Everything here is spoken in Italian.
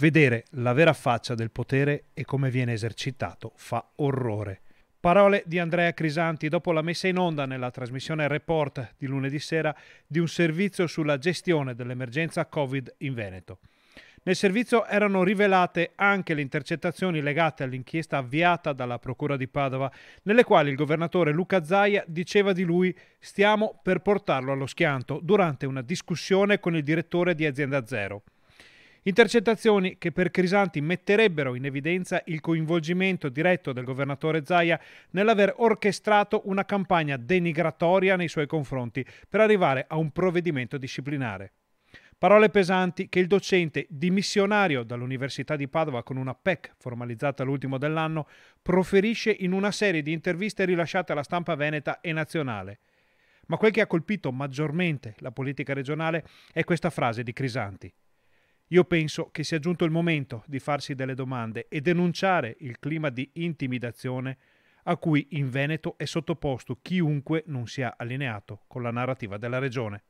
Vedere la vera faccia del potere e come viene esercitato fa orrore. Parole di Andrea Crisanti dopo la messa in onda nella trasmissione Report di lunedì sera di un servizio sulla gestione dell'emergenza Covid in Veneto. Nel servizio erano rivelate anche le intercettazioni legate all'inchiesta avviata dalla Procura di Padova, nelle quali il governatore Luca Zaia diceva di lui «stiamo per portarlo allo schianto» durante una discussione con il direttore di Azienda Zero. Intercettazioni che per Crisanti metterebbero in evidenza il coinvolgimento diretto del governatore Zaia nell'aver orchestrato una campagna denigratoria nei suoi confronti per arrivare a un provvedimento disciplinare. Parole pesanti che il docente dimissionario dall'Università di Padova con una PEC formalizzata all'ultimo dell'anno proferisce in una serie di interviste rilasciate alla stampa veneta e nazionale. Ma quel che ha colpito maggiormente la politica regionale è questa frase di Crisanti. Io penso che sia giunto il momento di farsi delle domande e denunciare il clima di intimidazione a cui in Veneto è sottoposto chiunque non sia allineato con la narrativa della regione.